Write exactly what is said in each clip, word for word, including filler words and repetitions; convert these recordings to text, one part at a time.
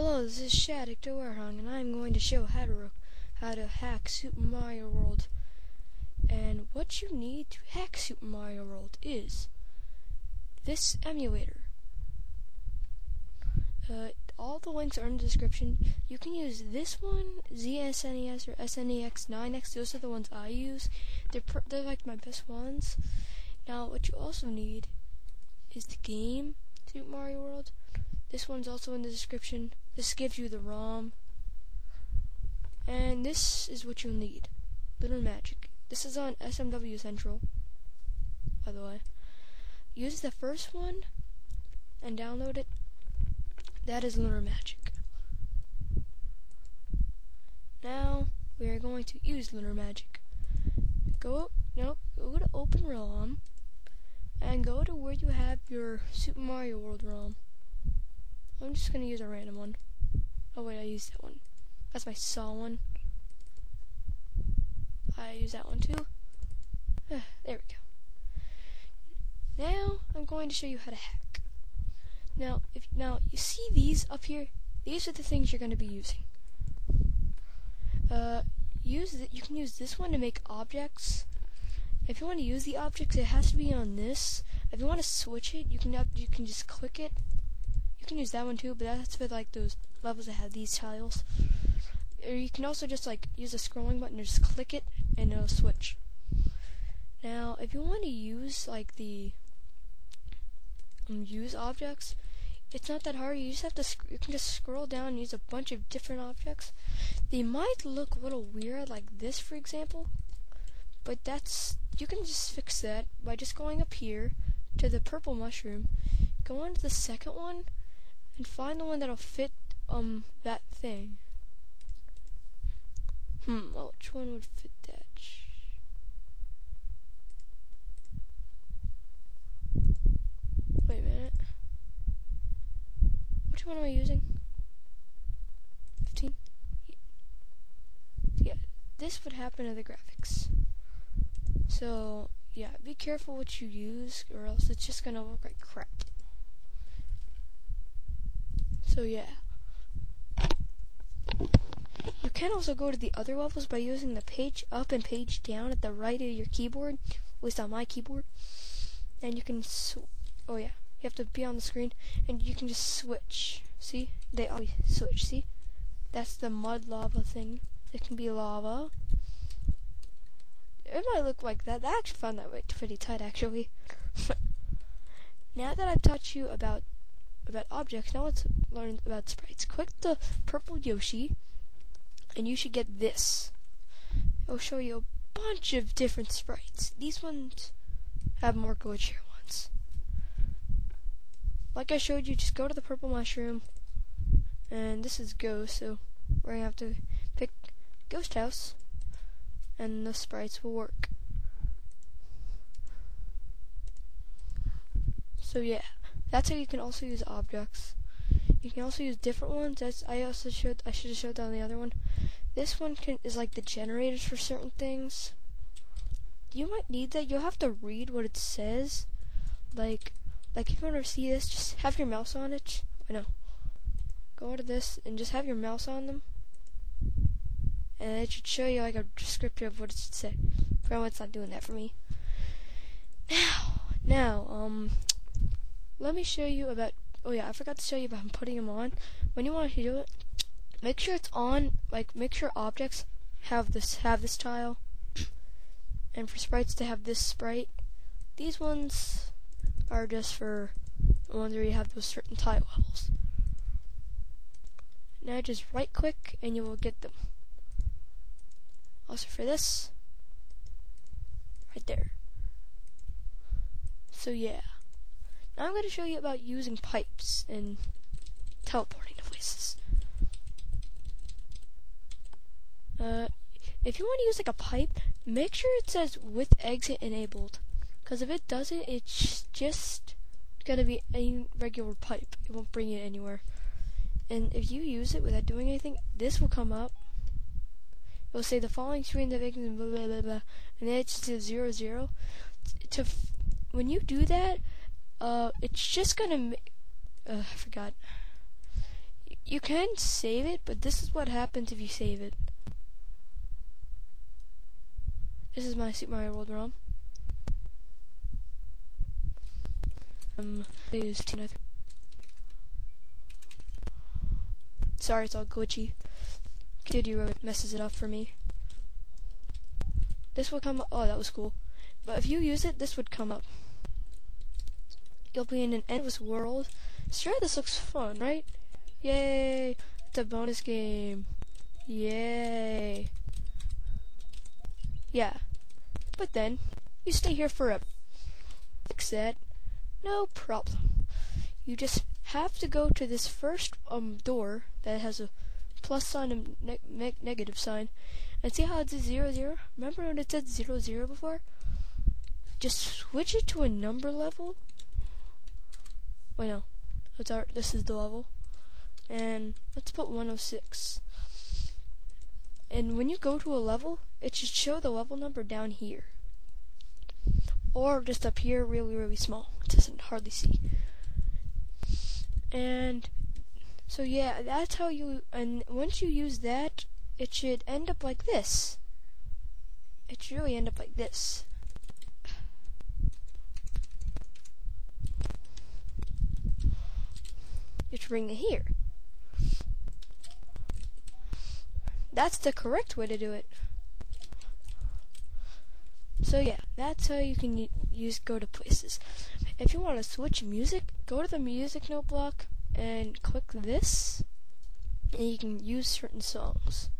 Hello, this is Shadic Teh Werehog, and I'm going to show Haderuk how to hack Super Mario World. And what you need to hack Super Mario World is this emulator. Uh, all the links are in the description. You can use this one, Z S N E S, or S N E X nine X. Those are the ones I use. They're, per they're like my best ones. Now, what you also need is the game, Super Mario World. This one's also in the description. This gives you the ROM. And this is what you'll need. Lunar Magic. This is on S M W Central, by the way. Use the first one and download it. That is Lunar Magic. Now, we are going to use Lunar Magic. Go, no, go to Open ROM, and go to where you have your Super Mario World ROM. I'm just going to use a random one. Oh wait, I used that one. That's my Saw one. I use that one too. There we go. Now, I'm going to show you how to hack. Now, if now you see these up here, these are the things you're going to be using. Uh, use the, You can use this one to make objects. If you want to use the objects, it has to be on this. If you want to switch it, you can, you can just click it. You can use that one too, but that's for like those levels that have these tiles. Or you can also just like use a scrolling button, or just click it and it'll switch. Now, if you want to use like the um, use objects, it's not that hard. You just have to sc you can just scroll down and use a bunch of different objects. They might look a little weird, like this for example, but that's you can just fix that by just going up here to the purple mushroom, go on to the second one, and find the one that'll fit um that thing. Hmm, well, which one would fit that? Wait a minute. Which one am I using? Fifteen. Yeah, this would happen to the graphics. So yeah, be careful what you use, or else it's just gonna look like crap. So yeah, you can also go to the other levels by using the page up and page down at the right of your keyboard, at least on my keyboard, and you can, sw oh yeah, you have to be on the screen, and you can just switch, see, they always switch, see, that's the mud lava thing, it can be lava, it might look like that. I actually found that pretty tight actually. Now that I've taught you about about objects, now let's learn about sprites. Click the purple Yoshi, and you should get this. It'll show you a bunch of different sprites. These ones have more glitchier ones. Like I showed you, just go to the purple mushroom, and this is Ghost, so we're gonna have to pick Ghost House, and the sprites will work. So yeah. That's how you can also use objects. You can also use different ones. That's I also showed. I should have showed that on the other one. This one can, is like the generators for certain things. You might need that. You'll have to read what it says. Like, like if you want to see this, just have your mouse on it. I know. Go to this and just have your mouse on them, and it should show you like a descriptor of what it should say. Probably it's not doing that for me. Now, now, um. Let me show you about, oh yeah, I forgot to show you about putting them on. When you want to do it, make sure it's on, like, make sure objects have this, have this tile. And for sprites to have this sprite. These ones are just for the ones where you have those certain tile levels. Now just right click and you will get them. Also for this, right there. So yeah. I'm going to show you about using pipes and teleporting to places. Uh, if you want to use like a pipe, make sure it says with exit enabled, because if it doesn't, it's just going to be a regular pipe. It won't bring you anywhere. And if you use it without doing anything, this will come up. It will say the following screen that begins blah blah blah blah, and then it just says zero zero. To f when you do that. Uh, it's just gonna. Ma uh, I forgot. you can save it, but this is what happens if you save it. This is my Super Mario World ROM. Um, is sorry, it's all glitchy. Duty Road messes it up for me. This will come up. Oh, that was cool. But if you use it, this would come up. You'll be in an endless world. Sure, this looks fun, right? Yay! It's a bonus game. Yay! Yeah. But then, you stay here forever. Fix that. No problem. You just have to go to this first um door that has a plus sign and ne ne negative sign, and see how it says zero zero? Remember when it said zero zero before? Just switch it to a number level. Wait, no. It's our, this is the level, and let's put one oh six. And when you go to a level, it should show the level number down here. Or just up here, really, really small. It doesn't hardly see. And so yeah, that's how you. And once you use that, it should end up like this. It should really end up like this. You should bring it here. That's the correct way to do it. So yeah, that's how you can use go to places. If you want to switch music, go to the music note block and click this, and you can use certain songs.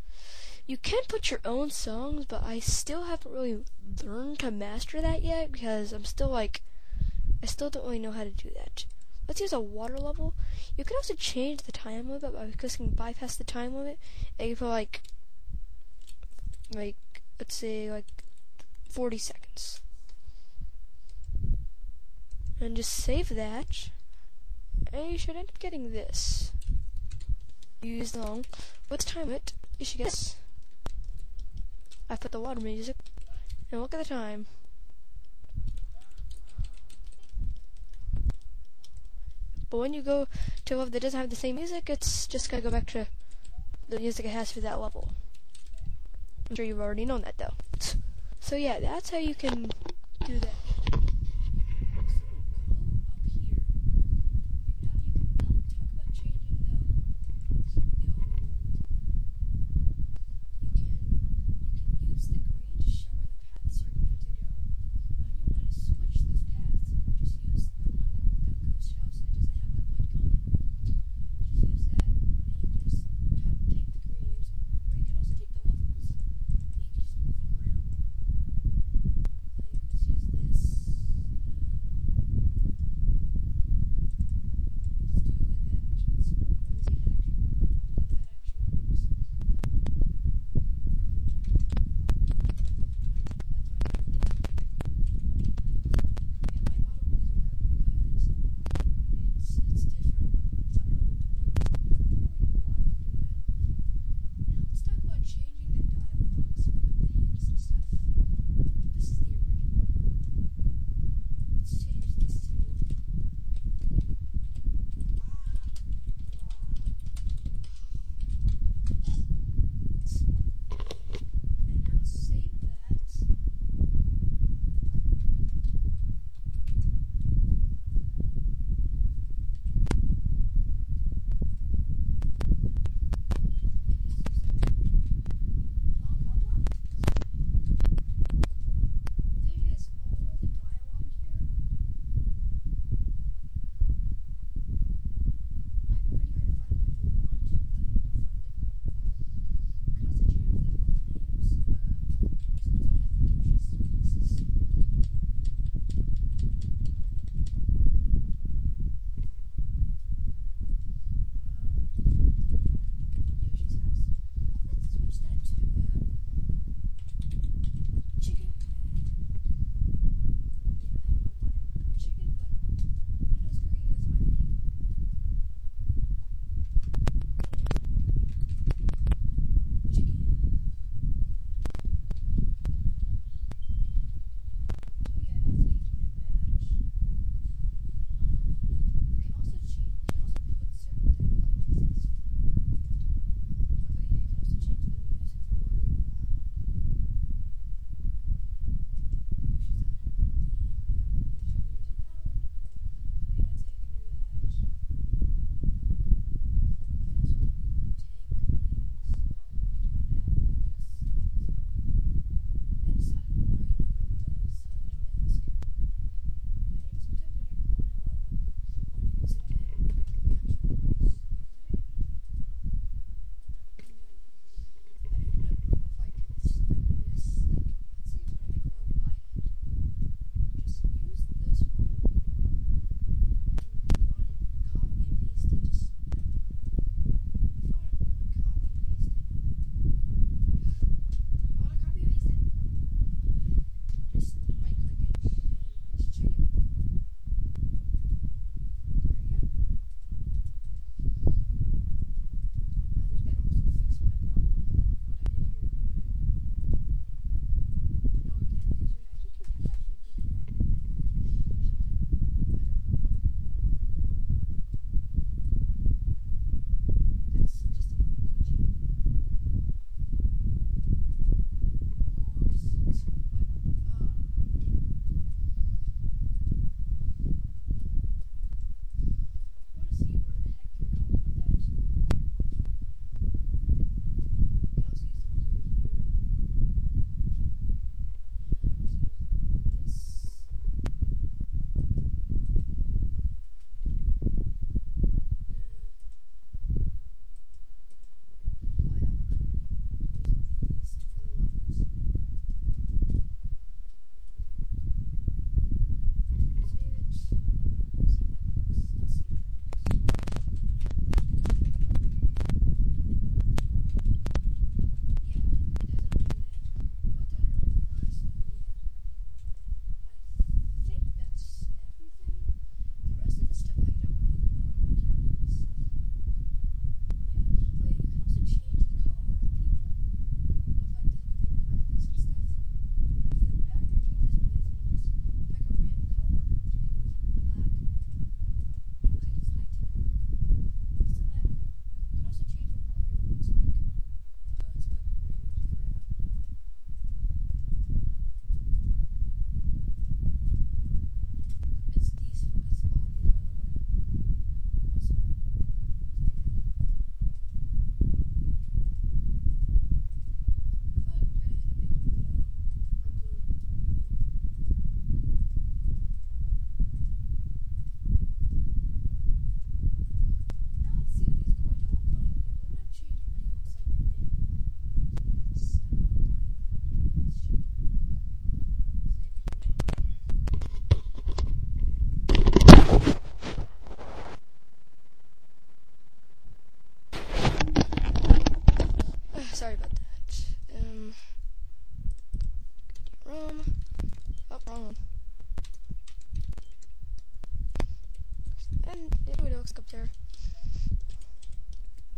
You can put your own songs, but I still haven't really learned to master that yet because I'm still like, I still don't really know how to do that. Let's use a water level. You can also change the time limit by clicking bypass the time limit, and you put like, like let's say like forty seconds, and just save that, and you should end up getting this. Use long. Let's time it. You should get this. I put the water music, and look at the time. But when you go to a level that doesn't have the same music, it's just gotta go back to the music it has for that level. I'm sure you've already known that though. So yeah, that's how you can do that. This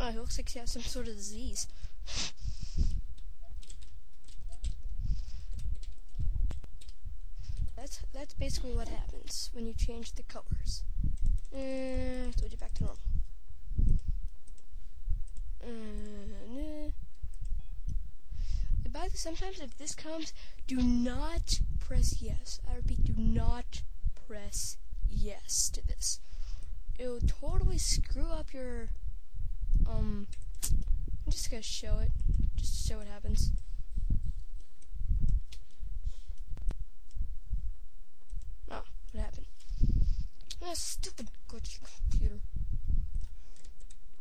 Wow, he looks like he has some sort of disease. That's that's basically what happens when you change the colors. Uh, put it back to normal. Uh, nah. By the way, sometimes if this comes, do not press yes. I repeat, do not press yes to this. It'll totally screw up your um. I'm just gonna show it, just to show what happens. Oh, what happened? That stupid glitchy computer.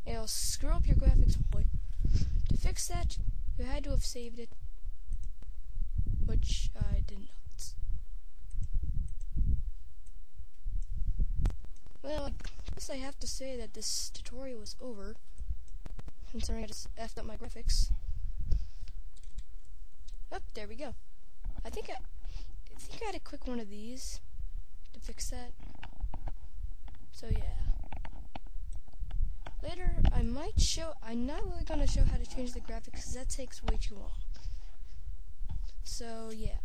It'll screw up your graphics boy. To fix that, you had to have saved it, which I did not. Well, I guess I have to say that this tutorial is over, considering I just effed up my graphics. Oh, there we go. I think I, I think I had to click one of these to fix that. So yeah. Later, I might show. I'm not really gonna show how to change the graphics because that takes way too long. So yeah,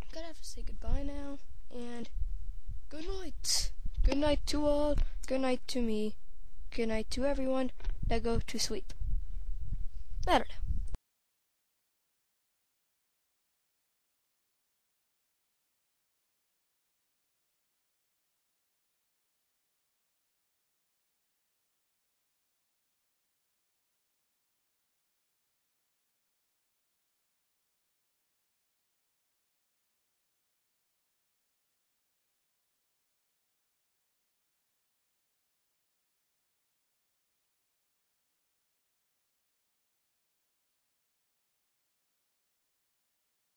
I'm gonna have to say goodbye now and good night. Good night to all. Good night to me. Good night to everyone. Now go to sleep. I don't know.